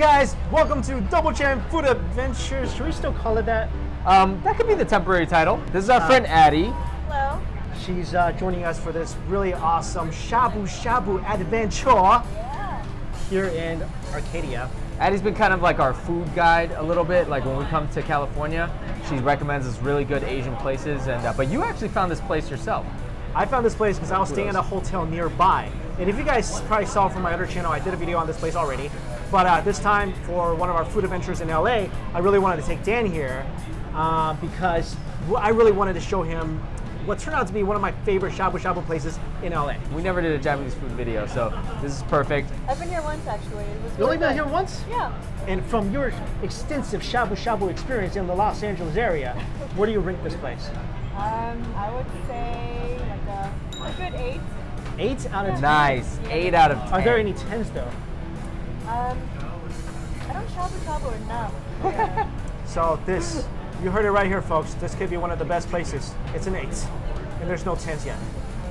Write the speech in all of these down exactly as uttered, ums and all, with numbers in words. guys, welcome to Double Chen Food Adventures. Should we still call it that? Um, that could be the temporary title. This is our uh, friend Addie. Hello. She's uh, joining us for this really awesome Shabu Shabu adventure yeah. here in Arcadia. Addie's been kind of like our food guide a little bit. Like when we come to California, she recommends us really good Asian places. And uh, but you actually found this place yourself. I found this place because I was staying at a hotel nearby. And if you guys probably saw from my other channel, I did a video on this place already. But uh, this time for one of our food adventures in L A, I really wanted to take Dan here uh, because I really wanted to show him what turned out to be one of my favorite Shabu Shabu places in L A. We never did a Japanese food video, so this is perfect. I've been here once, actually. It was you only been here once? Yeah. And from your extensive Shabu Shabu experience in the Los Angeles area, where do you rank this place? Um, I would say like a, a good eight. Eight out of ten? Nice. Yeah. Eight out of ten. Are there any tens, though? Um, I don't Shabu Shabu enough. Yeah. So this, you heard it right here, folks. This could be one of the best places. It's an eight, and there's no tens yet.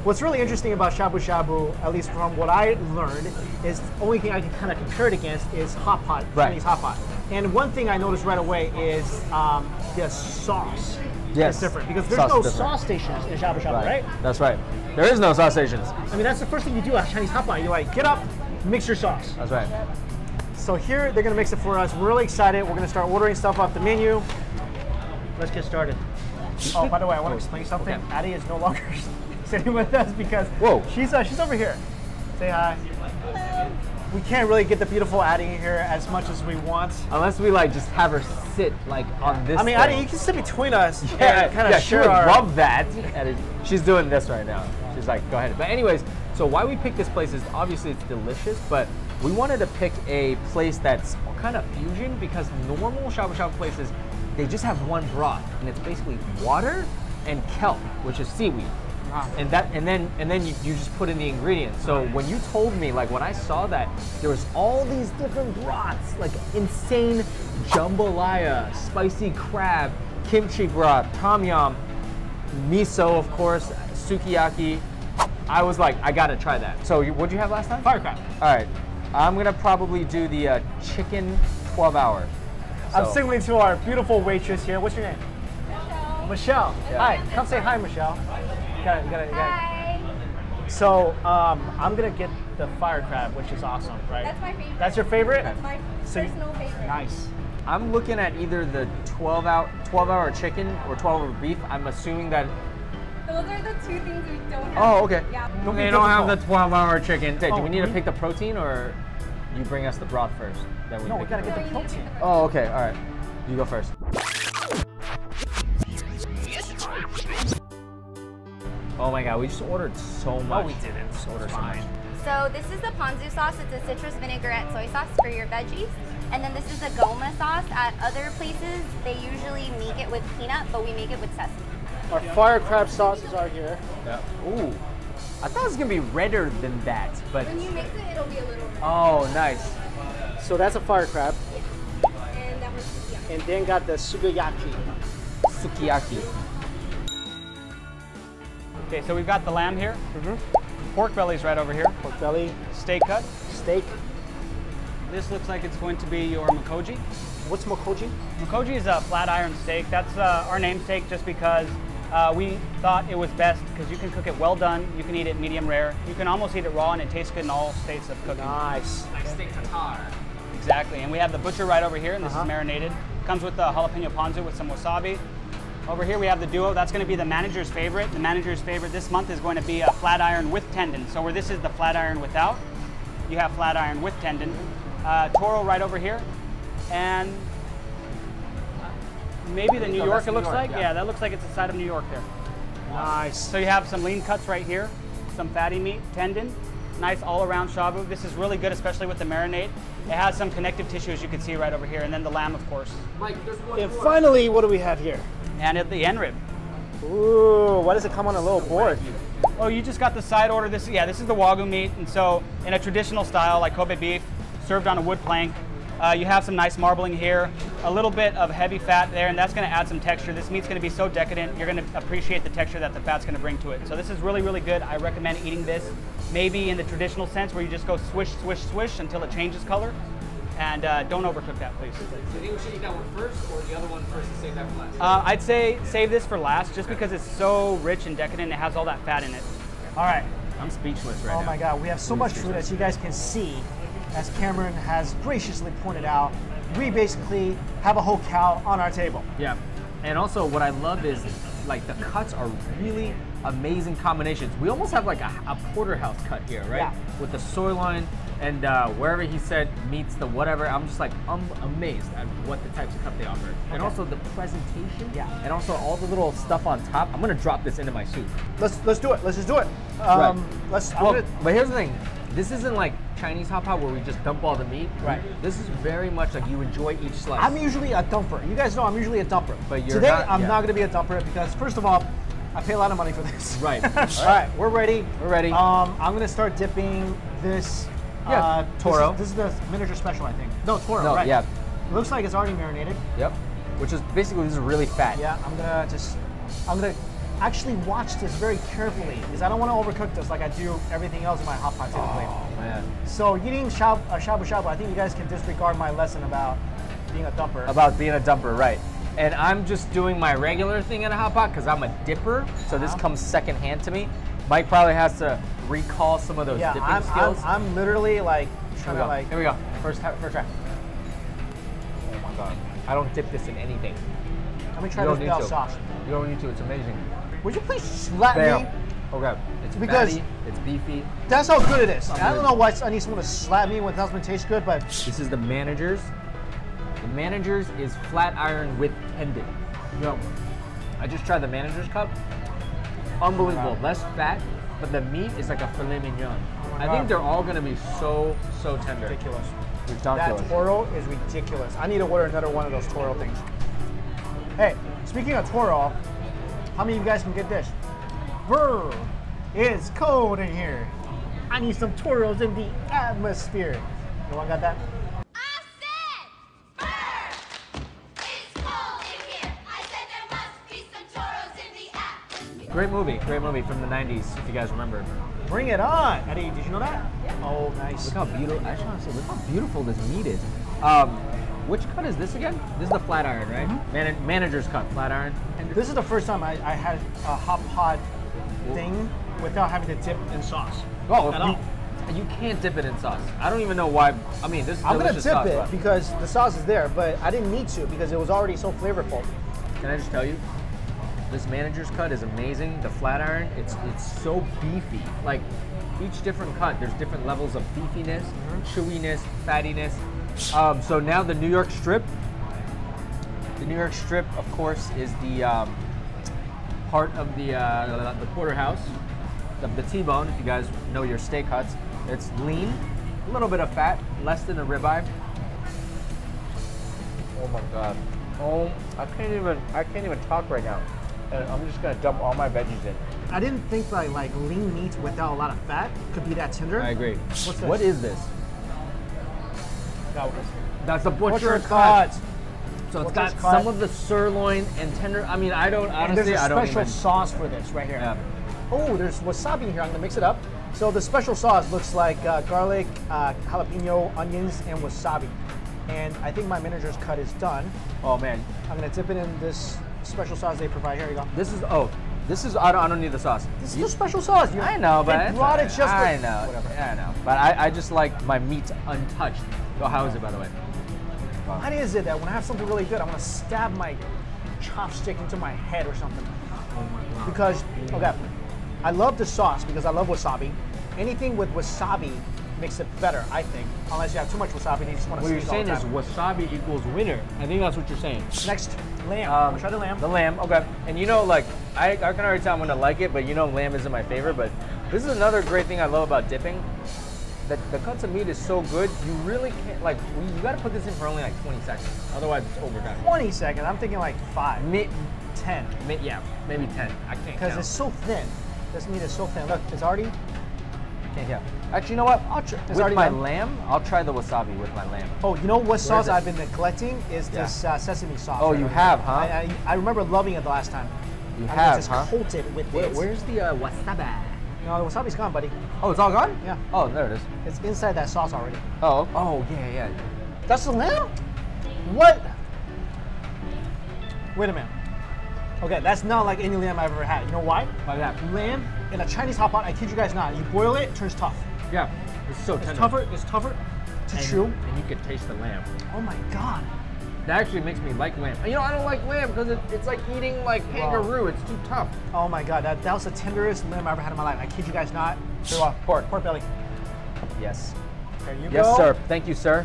What's really interesting about Shabu Shabu, at least from what I learned, is the only thing I can kind of compare it against is hot pot, right. Chinese hot pot. And one thing I noticed right away is um, the sauce. Yes. It's different because there's sauce no sauce stations in Shabu Shabu, right. right? That's right. There is no sauce stations. I mean, that's the first thing you do at Chinese hot pot. You're like, get up, mix your sauce. That's right. So here, they're gonna mix it for us. We're really excited. We're gonna start ordering stuff off the menu. Let's get started. Oh, by the way, I want to explain something. Okay. Addie is no longer sitting with us because Whoa. she's uh, she's over here. Say hi. Hello. We can't really get the beautiful Addie here as much as we want. Unless we like just have her sit like on this I mean, thing. Addie, you can sit between us. Yeah, and kind of yeah, share she would our... love that. Addie, she's doing this right now. She's like, go ahead. But anyways, so why we picked this place is obviously it's delicious, but we wanted to pick a place that's kind of fusion because normal Shabu Shabu places, they just have one broth, and it's basically water and kelp, which is seaweed. Wow. And that, and then, and then you, you just put in the ingredients. So when you told me, like when I saw that, there was all these different broths, like insane jambalaya, spicy crab, kimchi broth, tom yum, miso, of course, sukiyaki. I was like, I gotta try that. So you, what'd you have last time? Fire crab. All right, I'm gonna probably do the uh, chicken twelve hour. So. I'm signaling to our beautiful waitress here. What's your name? Michelle. Michelle. Yeah. Hi. Come say hi, Michelle. Got it, got it, got it. Hi. So um, I'm going to get the fire crab, which is awesome, right? That's my favorite. That's your favorite? That's my so, personal favorite. Nice. I'm looking at either the twelve hour chicken or twelve hour beef. I'm assuming that... Those are the two things we don't have. Oh, okay. Yeah. Don't they don't have the twelve hour chicken. Hey, oh, do we need we... to pick the protein or... You bring us the broth first. That we no, we gotta get the protein. Oh, okay, all right. You go first. Oh my god, we just ordered so much. Oh, we didn't. Just order so much. So this is the ponzu sauce. It's a citrus vinaigrette soy sauce for your veggies. And then this is a goma sauce. At other places, they usually make it with peanut, but we make it with sesame. Our fire crab sauces are here. Yeah. Ooh. I thought it was gonna be redder than that, but when you mix it, it'll be a little redder. Oh, nice. So that's a fire crab. Yeah. And that was sukiyaki. And then got the sugiyaki. Sukiyaki. Okay, so we've got the lamb here. Mm-hmm. Pork belly's right over here. Pork belly. Steak cut. Steak. This looks like it's going to be your Mokoji. What's Mokoji? Mokoji is a flat iron steak. That's uh, our namesake just because Uh, we thought it was best because you can cook it well done, you can eat it medium rare, you can almost eat it raw, and it tastes good in all states of cooking. Nice. Like steak tartare. Exactly, and we have the butcher right over here, and this uh-huh. is marinated. Comes with the jalapeno ponzu with some wasabi. Over here we have the duo, that's going to be the manager's favorite. The manager's favorite this month is going to be a flat iron with tendon. So where this is the flat iron without, you have flat iron with tendon. Uh, Toro right over here, and maybe the New York it looks like. Yeah, that looks like it's the side of New York there. Nice. So you have some lean cuts right here, some fatty meat, tendon, nice all-around shabu. This is really good, especially with the marinade. It has some connective tissue, as you can see right over here, and then the lamb, of course. Mike, there's one and more. Finally, what do we have here? And at the end rib. Ooh, why does it come on a little board? Oh, you just got the side order. This, yeah, this is the Wagyu meat, and so in a traditional style, like Kobe beef, served on a wood plank. Uh, you have some nice marbling here, a little bit of heavy fat there, and that's going to add some texture. This meat's going to be so decadent, you're going to appreciate the texture that the fat's going to bring to it. So this is really, really good. I recommend eating this maybe in the traditional sense where you just go swish, swish, swish until it changes color. and uh, don't overcook that, please. Do you think we should eat that one first or the other one first and save that for last? Uh, I'd say save this for last, just because it's so rich and decadent. It has all that fat in it. All right. I'm speechless right now. Oh my God, we have so much food, as you guys can see, as Cameron has graciously pointed out. We basically have a whole cow on our table. Yeah. And also what I love is like the cuts are really amazing combinations. We almost have like a, a porterhouse cut here, right? Yeah. With the sirloin and uh, wherever he said meets the whatever. I'm just like I'm amazed at what the types of cut they offer. Okay. And also the presentation. Yeah. And also all the little stuff on top. I'm gonna drop this into my soup. Let's let's do it. Let's just do it. Um, right. Let's. Well, gonna... But here's the thing. This isn't like Chinese hot pot where we just dump all the meat. Right. This is very much like you enjoy each slice. I'm usually a dumper. You guys know I'm usually a dumper. But you're Today, not, I'm yeah. not gonna be a dumper because first of all, I pay a lot of money for this. Right. All right. All right, we're ready. We're ready. Um, I'm gonna start dipping this. Yeah. Uh, Toro. This is, this is the miniature special, I think. No, Toro. No, right. Yeah. It looks like it's already marinated. Yep. Which is basically this is really fat. Yeah. I'm gonna just. I'm gonna. Actually watch this very carefully because I don't want to overcook this like I do everything else in my hot pot typically. Oh man! So eating shabu, uh, shabu shabu, I think you guys can disregard my lesson about being a dumper. About being a dumper, right? And I'm just doing my regular thing in a hot pot because I'm a dipper, so uh-huh. this comes secondhand to me. Mike probably has to recall some of those yeah, dipping I'm, skills. I'm, I'm literally like trying to like. Here we go. First, first try. Oh my God! I don't dip this in anything. Let me try this without sauce. You don't need to. It's amazing. Would you please slap Bam. me? Okay. It's because fatty, it's beefy. That's how good it is. I don't know why I need someone to slap me when it doesn't taste good, but this is the Manager's. The Manager's is flat iron with tendon. Yo, I just tried the Manager's cup. Unbelievable. Wow. Less fat, but the meat is like a filet mignon. Oh I think they're all gonna be so so tender. Ridiculous. Ridiculous. That Toro is ridiculous. I need to order another one of those Toro things. Hey, speaking of Toro. How many of you guys can get this? Brr, it's cold in here. I need some Toros in the atmosphere. You want got that? I said, brr, it's cold in here. I said there must be some Toros in the atmosphere. Great movie, great movie from the nineties, if you guys remember. Bring it on. Addie, did you know that? Yeah. Oh, nice. Look how beautiful, I just want to say, look how beautiful this meat is. Um, Which cut is this again? This is the flat iron, right? Mm-hmm. Man manager's cut, flat iron. This is the first time I, I had a hot pot thing without having to dip in sauce. Oh, at you, all. You can't dip it in sauce. I don't even know why. I mean, this is I'm delicious sauce. I'm gonna dip sauce, it but. because the sauce is there, but I didn't need to because it was already so flavorful. Can I just tell you? This manager's cut is amazing. The flat iron, it's it's so beefy. Like each different cut, there's different levels of beefiness, mm-hmm. chewiness, fattiness. Um, so now the New York strip. The New York strip, of course, is the um, part of the uh, the porterhouse, of the T-bone. If you guys know your steak cuts, it's lean, a little bit of fat, less than a ribeye. Oh my God! Oh, I can't even I can't even talk right now, and I'm just gonna dump all my veggies in. I didn't think like like lean meat without a lot of fat could be that tender. I agree. What's this? What is this? That's the butcher cut. So it's got some of the sirloin and tender. I mean, I don't honestly. I don't. There's a special sauce for this right here. Yeah. Oh, there's wasabi here. I'm gonna mix it up. So the special sauce looks like uh, garlic, uh, jalapeno, onions, and wasabi. And I think my manager's cut is done. Oh man, I'm gonna dip it in this special sauce they provide. Here you go. This is oh, this is I don't, I don't need the sauce. This is the special sauce. I know, but I brought it just. I know. Whatever. I know, but I, I just like my meat untouched. Oh, how is it, by the way? Why is it that when I have something really good, I want to stab my chopstick into my head or something? Oh my God. Because, okay, I love the sauce because I love wasabi. Anything with wasabi makes it better, I think. Unless you have too much wasabi and you just want to squeeze all the time. What you're saying is wasabi equals winner. I think that's what you're saying. Next, lamb. Um, I'll try the lamb. The lamb, okay. And you know, like, I, I can already tell I'm going to like it, but you know lamb isn't my favorite. But this is another great thing I love about dipping. The, the cuts of meat is so good, you really can't, like, you gotta put this in for only like twenty seconds. Otherwise, it's overdone. twenty seconds? I'm thinking like five. Mi ten. Mi yeah, maybe ten. I can't Because it's so thin. This meat is so thin. Look, it's already. I can't count. Actually, you know what? I'll try. With my done. lamb, I'll try the wasabi with my lamb. Oh, you know what sauce I've been neglecting is yeah. this uh, sesame sauce. Oh, right you right have, huh? I, I, I remember loving it the last time. You I have, just huh? coated it with Wait, this. Where's the uh, wasabi? No, the wasabi's gone, buddy. Oh, it's all gone? Yeah. Oh, there it is. It's inside that sauce already. Oh. Oh, yeah, yeah. That's the lamb? What? Wait a minute. Okay, that's not like any lamb I've ever had. You know why? Why that? Lamb in a Chinese hot pot, I kid you guys not, you boil it, it turns tough. Yeah, it's so tender. It's tougher, it's tougher to and, chew. And you can taste the lamb. Oh my God. That actually makes me like lamb. You know, I don't like lamb because it, it's like eating like kangaroo. Wow. It's too tough. Oh my God, that, that was the tenderest lamb I ever had in my life. I kid you guys not. Throw off pork, pork belly. Yes. There you yes, go. Yes, sir. Thank you, sir.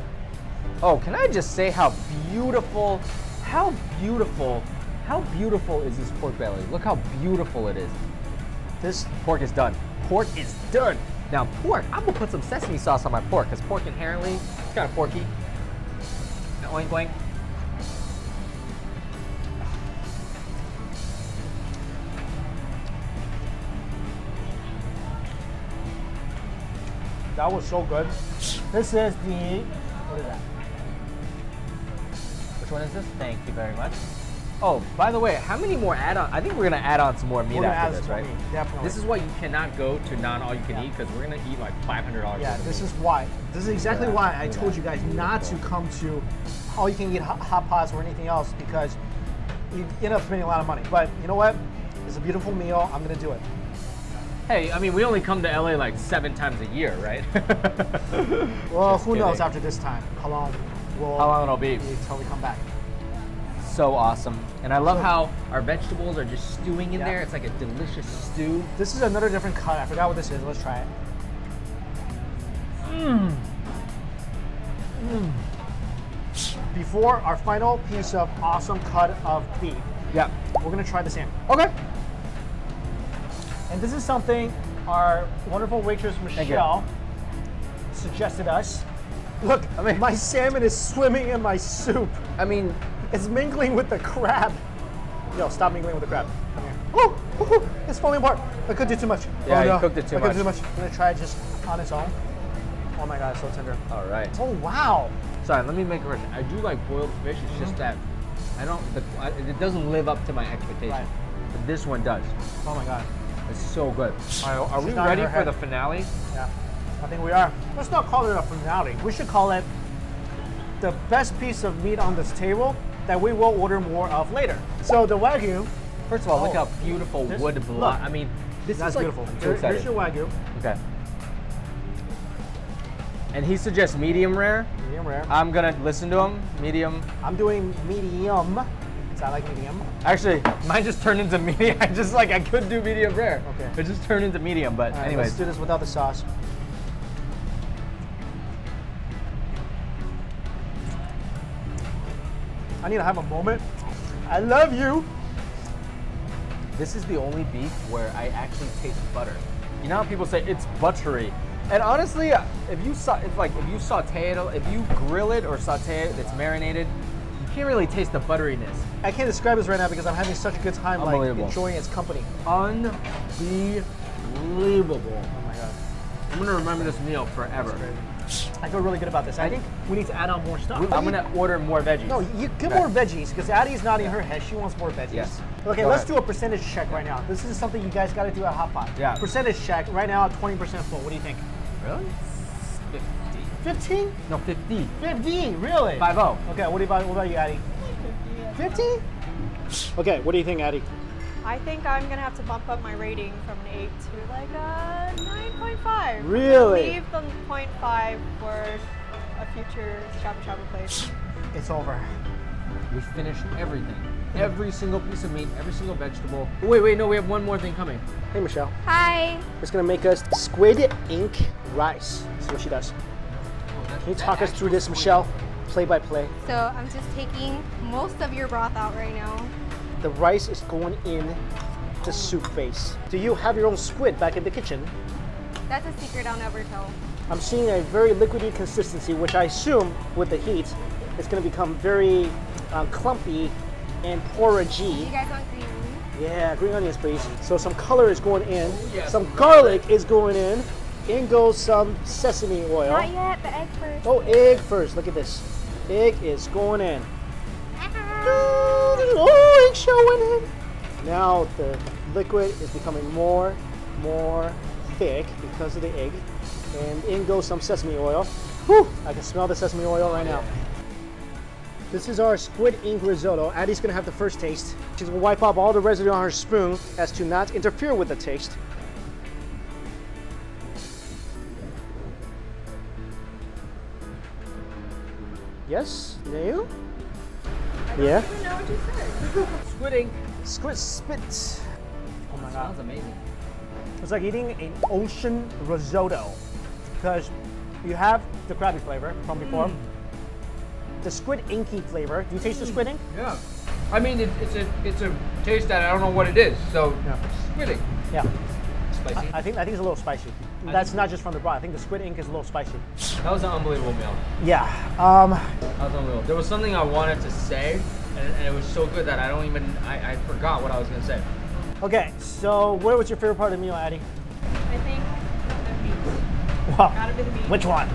Oh, can I just say how beautiful, how beautiful, how beautiful is this pork belly? Look how beautiful it is. This pork is done. Pork is done. Now pork, I'm gonna put some sesame sauce on my pork because pork inherently, it's kind of porky. Now, oink, oink. That was so good. This is the, what is that? Which one is this? Thank you very much. Oh, by the way, how many more add-on? I think we're gonna add on some more meat after this, right? Definitely. This is why you cannot go to non-all-you-can yeah. eat because we're gonna eat like five hundred dollars. Yeah, this is why. This is exactly yeah, why I told that. you guys not to come to all-you-can-eat hot, hot pots or anything else because you end up spending a lot of money. But you know what? It's a beautiful meal. I'm gonna do it. Hey, I mean, we only come to L A like seven times a year, right? Well, who knows after this time? How long will how long it'll be until we come back? So awesome. And I love how our vegetables are just stewing in yeah. there. It's like a delicious stew. This is another different cut. I forgot what this is. Let's try it. Mmm. Mmm. Before our final piece of awesome cut of beef, yeah. we're going to try this in. Okay. And this is something our wonderful waitress, Michelle, suggested us. Look, I mean, my salmon is swimming in my soup. I mean, it's mingling with the crab. Yo, stop mingling with the crab. Come here. Oh, oh, it's falling apart. I cooked it too much. Yeah, oh, no. you cooked it too I much. I cooked it too much. I'm gonna try it just on its own. Oh my God, it's so tender. All right. Oh, wow. Sorry, let me make a correction. I do like boiled fish. It's mm-hmm. just that I don't, the, I, it doesn't live up to my expectations. Right. But this one does. Oh my God. It's so good. All right, are we ready for head. the finale? Yeah, I think we are. Let's not call it a finale. We should call it the best piece of meat on this table that we will order more of later. So the Wagyu. First of all, oh, look how beautiful this, wood block. Look, I mean, this that's is like, beautiful. I'm so excited. Here's your Wagyu. Okay. And he suggests medium rare. Medium rare. I'm gonna listen to him. Medium. I'm doing medium. I like medium. Actually, mine just turned into medium. I just like I could do medium rare. Okay. It just turned into medium, but right, anyways. Let's do this without the sauce. I need to have a moment. I love you. This is the only beef where I actually taste butter. You know how people say it's buttery, and honestly, if you sa if like if you saute it, if you grill it or saute it, it's marinated. You can't really taste the butteriness. I can't describe this right now because I'm having such a good time like enjoying its company. Unbelievable. Oh my God. I'm gonna remember this meal forever. I feel really good about this. I, I think we need to add on more stuff. We, I'm gonna order more veggies. No, you get okay. more veggies because Addie's nodding her head. She wants more veggies. Yes. Okay, Go let's ahead. do a percentage check right now. This is something you guys gotta do at Hot Pot. Yeah. Percentage check right now, twenty percent full. What do you think? Really? fifteen? No, fifty. fifty, really? five oh. Okay, what about, what about you, Addie? fifty? Okay, what do you think, Addie? I think I'm gonna have to bump up my rating from an eight to like a nine point five. Really? Leave the point five for a future Shabu Shabu place. It's over. We finished everything. Every single piece of meat, every single vegetable. Wait, wait, no, we have one more thing coming. Hey, Michelle. Hi. It's gonna make us squid ink rice. That's what she does. Can you talk us through this, Michelle? Play by play. So I'm just taking most of your broth out right now. The rice is going in the soup base. Do you have your own squid back in the kitchen? That's a secret I'll never tell. I'm seeing a very liquidy consistency, which I assume with the heat, it's going to become very um, clumpy and porridgey. You guys want green onions? Yeah, green onions, please. So some color is going in. Oh, yes. Some garlic is going in. In goes some sesame oil. Not yet, the egg first. Oh, egg first. Look at this. Egg is going in. Ah. Oh, egg's showing in. Now the liquid is becoming more, more thick because of the egg. And in goes some sesame oil. Whew, I can smell the sesame oil right now. This is our squid ink risotto. Addie's gonna have the first taste. She's gonna wipe off all the residue on her spoon as to not interfere with the taste. Yes, Nail? I don't yeah. even know what you said. Squid ink. Squid spit. Oh my god. That sounds amazing. It's like eating an ocean risotto because you have the crabby flavor from before. Mm. The squid inky flavor. Do you taste the squid ink? Yeah. I mean, it, it's a it's a taste that I don't know what it is. So yeah. Squid ink. Yeah. Spicy. I, I think I think it's a little spicy. I That's not just from the broth. I think the squid ink is a little spicy. That was an unbelievable meal. Yeah. Um. That was unbelievable. There was something I wanted to say, and, and it was so good that I don't even I, I forgot what I was gonna say. Okay. So, what was your favorite part of the meal, Addie? I think the meat. Wow. Gotta be the meat. Which one?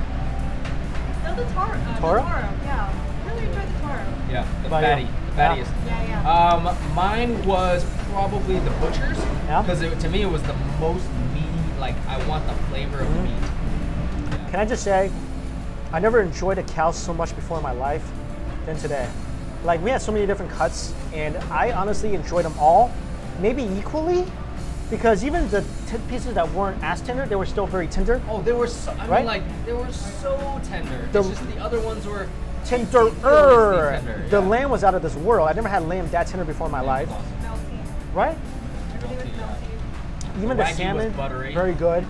The taro, uh, the taro, yeah. I really enjoyed the taro. Yeah, the fatty, the fattiest. Yeah, yeah. Um, mine was probably the butcher's, because yeah. to me it was the most meaty, like I want the flavor mm-hmm. of meat. Yeah. Can I just say, I never enjoyed a cow so much before in my life than today. Like we had so many different cuts, and I honestly enjoyed them all, maybe equally. Because even the t pieces that weren't as tender, they were still very tender. Oh, they were so, I right? mean, like, they were so tender. The, it's just the other ones were tenderer. Tender, yeah. The lamb was out of this world. I never had lamb that tender before in my life. Melty. Right? Melty, yeah. Even the, the salmon, very good.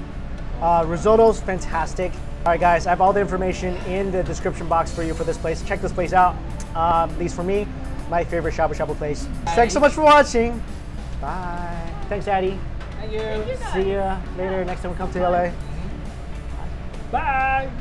Uh, risotto's fantastic. All right, guys, I have all the information in the description box for you for this place. Check this place out, um, at least for me, my favorite shabu shabu place. Thanks so much for watching. Bye. Thanks, Addie. Thank you. Thank you. See ya later. Next time we come to L A. Bye.